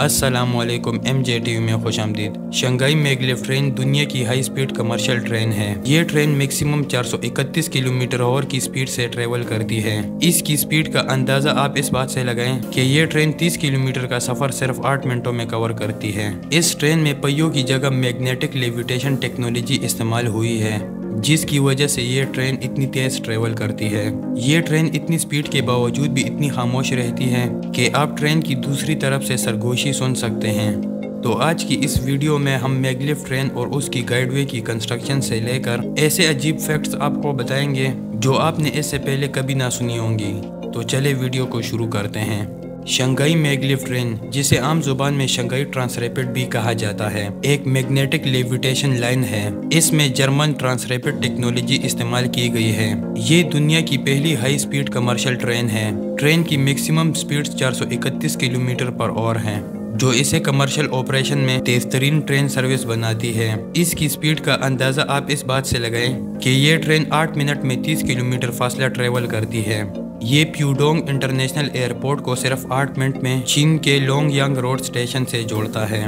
अस्सलामुअलैकुम, MJ TV में खुशामदीद। Shanghai maglev train दुनिया की हाई स्पीड कमर्शियल ट्रेन है। ये ट्रेन मैक्सिमम 431 किलोमीटर और की स्पीड से ट्रेवल करती है। इसकी स्पीड का अंदाजा आप इस बात से लगाएं कि ये ट्रेन 30 किलोमीटर का सफर सिर्फ 8 मिनटों में कवर करती है। इस ट्रेन में पहियों की जगह मैग्नेटिक लेविटेशन टेक्नोलॉजी इस्तेमाल हुई है, जिसकी वजह से ये ट्रेन इतनी तेज ट्रेवल करती है। ये ट्रेन इतनी स्पीड के बावजूद भी इतनी खामोश रहती है कि आप ट्रेन की दूसरी तरफ से सरगोशी सुन सकते हैं। तो आज की इस वीडियो में हम मैग्लेव ट्रेन और उसकी गाइडवे की कंस्ट्रक्शन से लेकर ऐसे अजीब फैक्ट्स आपको बताएंगे जो आपने इससे पहले कभी ना सुनी होंगी। तो चले वीडियो को शुरू करते हैं। शंघाई मैग्लेव ट्रेन, जिसे आम जुबान में शंघाई ट्रांसरेपिड भी कहा जाता है, एक मैग्नेटिक लेविटेशन लाइन है। इसमें जर्मन ट्रांसरेपिड टेक्नोलॉजी इस्तेमाल की गई है। ये दुनिया की पहली हाई स्पीड कमर्शियल ट्रेन है। ट्रेन की maximum speed 431 kilometre per hour है, जो इसे कमर्शियल ऑपरेशन में तेज तरीन ट्रेन सर्विस बनाती है। इसकी स्पीड का अंदाजा आप इस बात से लगाएं कि ये ट्रेन 8 मिनट में 30 किलोमीटर फासला ट्रेवल करती है। ये प्यूडोंग इंटरनेशनल एयरपोर्ट को सिर्फ 8 मिनट में चीन के लोंगयांग रोड स्टेशन से जोड़ता है।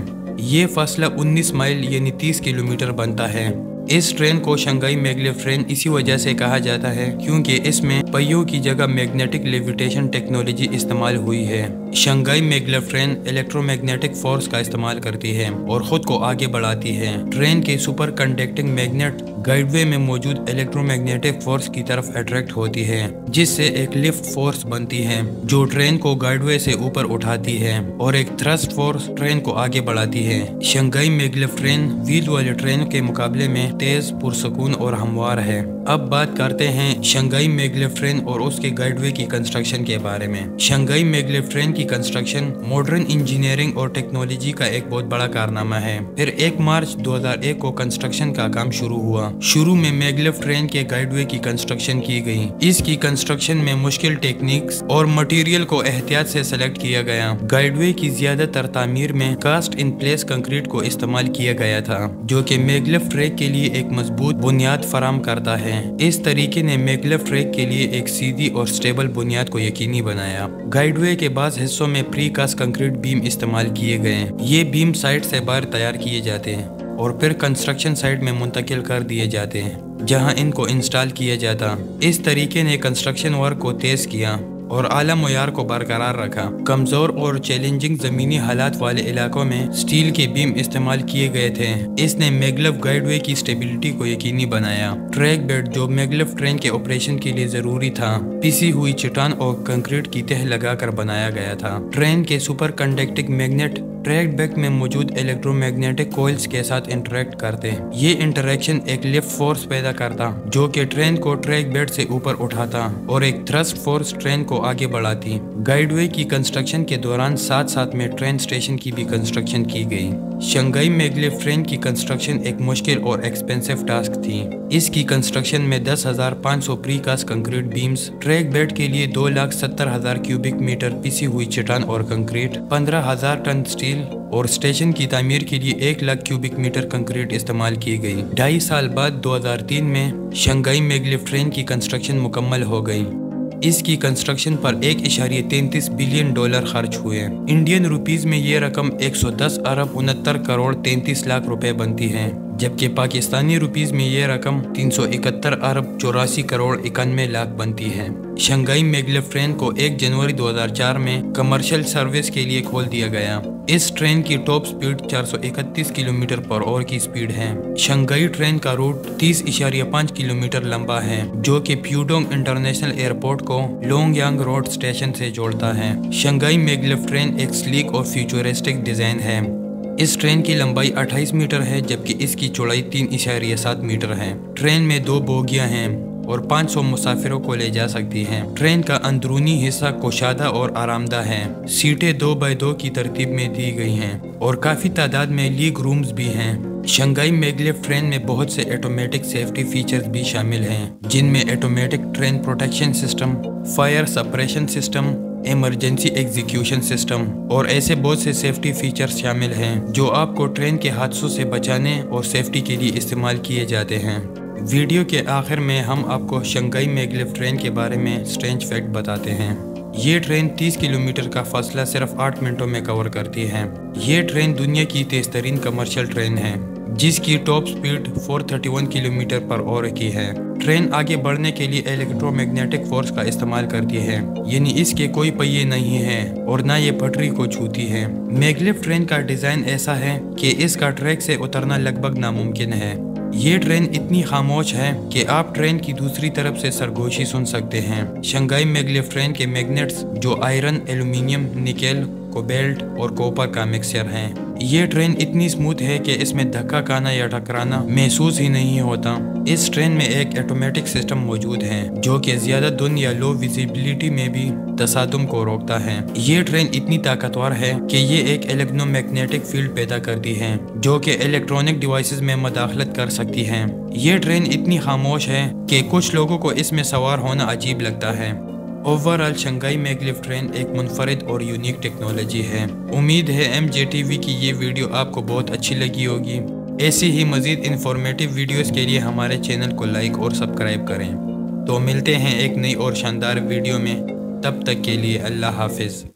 ये फासला 19 माइल यानी 30 किलोमीटर बनता है। इस ट्रेन को शंघाई मैग्लेव ट्रेन इसी वजह से कहा जाता है क्योंकि इसमें पहियों की जगह मैग्नेटिक लेविटेशन टेक्नोलॉजी इस्तेमाल हुई है। Shanghai maglev train electromagnetic force का इस्तेमाल करती है और खुद को आगे बढ़ाती है। ट्रेन के सुपर कंडक्टिंग मैग्नेट गाइडवे में मौजूद इलेक्ट्रोमैग्नेटिक फोर्स की तरफ अट्रैक्ट होती है, जिससे एक लिफ्ट फोर्स बनती है जो ट्रेन को गाइडवे से ऊपर उठाती है, और एक थ्रस्ट फोर्स ट्रेन को आगे बढ़ाती है। शंघाई मैग्लेव ट्रेन व्हील वाली ट्रेन के मुकाबले में तेज, पुरसकून और हमवार है। अब बात करते हैं शंघाई मैग्लेव ट्रेन और उसके गाइडवे की कंस्ट्रक्शन के बारे में। शंघाई मैग्लेव ट्रेन की कंस्ट्रक्शन मॉडर्न इंजीनियरिंग और टेक्नोलॉजी का एक बहुत बड़ा कारनामा है। फिर 1 मार्च 2001 को कंस्ट्रक्शन का काम शुरू हुआ। शुरू में मैग्लेव ट्रेन के गाइडवे की कंस्ट्रक्शन की गई। इसकी कंस्ट्रक्शन में मुश्किल टेक्निक्स और मटेरियल को एहतियात से सेलेक्ट किया गया। गाइडवे की ज्यादातर तामीर में कास्ट इन प्लेस कंक्रीट को इस्तेमाल किया गया था, जो कि मैग्लेव ट्रैक के लिए एक मजबूत बुनियाद फराम करता है। इस तरीके ने मैग्लेव ट्रैक के लिए एक सीधी और स्टेबल बुनियाद को यकीनी बनाया। गाइडवे के बाद हिस्सों में प्री कास्ट कंक्रीट बीम इस्तेमाल किए गए। ये बीम साइट से बाहर तैयार किए जाते हैं और फिर कंस्ट्रक्शन साइट में मुंतकिल कर दिए जाते हैं, जहां इनको इंस्टॉल किया जाता। इस तरीके ने कंस्ट्रक्शन वर्क को तेज किया और आला मुयार को बरकरार रखा। कमजोर और चैलेंजिंग जमीनी हालात वाले इलाकों में स्टील के बीम इस्तेमाल किए गए थे। इसने मैग्लेव गाइडवे की स्टेबिलिटी को यकीनी बनाया। ट्रैक बेड, जो मैग्लेव ट्रेन के ऑपरेशन के लिए जरूरी था, पिसी हुई चट्टान और कंक्रीट की तह लगाकर बनाया गया था। ट्रेन के superconducting magnet track bed में मौजूद इलेक्ट्रोमैग्नेटिक कोयल्स के साथ इंटरेक्ट करते हैं। ये इंटरेक्शन एक लिफ्ट फोर्स पैदा करता, जो कि ट्रेन को ट्रैक बेड से ऊपर उठाता, और एक थ्रस्ट फोर्स ट्रेन को आगे बढ़ाती। गाइडवे की कंस्ट्रक्शन के दौरान साथ साथ में ट्रेन स्टेशन की भी कंस्ट्रक्शन की गई। शंघाई मैग्लेव ट्रेन की कंस्ट्रक्शन एक मुश्किल और एक्सपेंसिव टास्क थी। इसकी कंस्ट्रक्शन में 10,500 precast concrete beams, track bed के लिए 2,70,000 क्यूबिक मीटर पिसी हुई चट्टान और कंक्रीट, 15,000 टन स्टील और स्टेशन की तामीर के लिए 1,00,000 क्यूबिक मीटर कंक्रीट इस्तेमाल की गई। 2.5 साल बाद 2003 में शंघाई मैग्लेव ट्रेन की कंस्ट्रक्शन मुकम्मल हो गई। इसकी कंस्ट्रक्शन पर 1.33 बिलियन डॉलर खर्च हुए। इंडियन रुपीज में ये रकम 110 अरब 69 करोड़ 33 लाख रुपए बनती है, जबकि पाकिस्तानी रुपीज में ये रकम 371 अरब 84 करोड़ 91 लाख बनती है। शंघाई मैग्लेव ट्रेन को 1 जनवरी 2004 में कमर्शियल सर्विस के लिए खोल दिया गया। इस ट्रेन की top speed 431 kilometre per hour की स्पीड है। शंघाई ट्रेन का रूट 30.5 किलोमीटर लंबा है, जो कि प्यूडोंग इंटरनेशनल एयरपोर्ट को लोंगयांग रोड स्टेशन से जोड़ता है। शंघाई मैग्लेव ट्रेन एक स्लीक और फ्यूचरिस्टिक डिजाइन है। इस ट्रेन की लंबाई 28 मीटर है, जबकि इसकी चौड़ाई 3.7 मीटर है। ट्रेन में 2 बोगियां हैं और 500 मुसाफिरों को ले जा सकती हैं। ट्रेन का अंदरूनी हिस्सा कुशादा और आरामदा है। सीटें 2x2 की तरतीब में दी गई हैं और काफ़ी तादाद में लीग रूम्स भी हैं। शंघाई मैग्लेव ट्रेन में बहुत से ऑटोमेटिक सेफ्टी फीचर्स भी शामिल हैं, जिनमें automatic train protection system, fire suppression system, emergency execution system और ऐसे बहुत से सेफ्टी फीचर्स शामिल हैं जो आपको ट्रेन के हादसों से बचाने और सेफ्टी के लिए इस्तेमाल किए जाते हैं। वीडियो के आखिर में हम आपको शंघाई मैग्लेव ट्रेन के बारे में स्ट्रेंज फैक्ट बताते हैं। ये ट्रेन 30 किलोमीटर का फासला सिर्फ 8 मिनटों में कवर करती है। ये ट्रेन दुनिया की तेज तरीन कमर्शियल ट्रेन है जिसकी top speed 431 kilometre per hour की है। ट्रेन आगे बढ़ने के लिए इलेक्ट्रोमैग्नेटिक फोर्स का इस्तेमाल करती है, यानी इसके कोई पहिए नहीं है और ना ये पटरी को छूती है। मैग्लेव ट्रेन का डिजाइन ऐसा है कि इसका ट्रैक से उतरना लगभग नामुमकिन है। ये ट्रेन इतनी खामोश है कि आप ट्रेन की दूसरी तरफ से सरगोशी सुन सकते हैं। शंघाई मैग्लेव ट्रेन के मैग्नेट्स जो आयरन, एल्यूमिनियम, निकेल, कोबाल्ट और कॉपर का मिक्सचर है। ये ट्रेन इतनी स्मूथ है कि इसमें धक्का खाना या टकराना महसूस ही नहीं होता। इस ट्रेन में एक ऑटोमेटिक सिस्टम मौजूद है जो कि ज्यादा धुंध या लो विजिबिलिटी में भी तसादुम को रोकता है। ये ट्रेन इतनी ताकतवर है कि ये एक इलेक्ट्रोमैग्नेटिक फील्ड पैदा करती है जो कि इलेक्ट्रॉनिक डिवाइसेस में मदाखलत कर सकती है। ये ट्रेन इतनी खामोश है कि कुछ लोगों को इसमें सवार होना अजीब लगता है। ओवरऑल शंघाई मैग्लेव ट्रेन एक मुनफरिद और यूनिक टेक्नोलॉजी है। उम्मीद है एमजे टीवी की ये वीडियो आपको बहुत अच्छी लगी होगी। ऐसी ही मज़ीद इंफॉर्मेटिव वीडियोस के लिए हमारे चैनल को लाइक और सब्सक्राइब करें। तो मिलते हैं एक नई और शानदार वीडियो में, तब तक के लिए अल्लाह हाफिज़।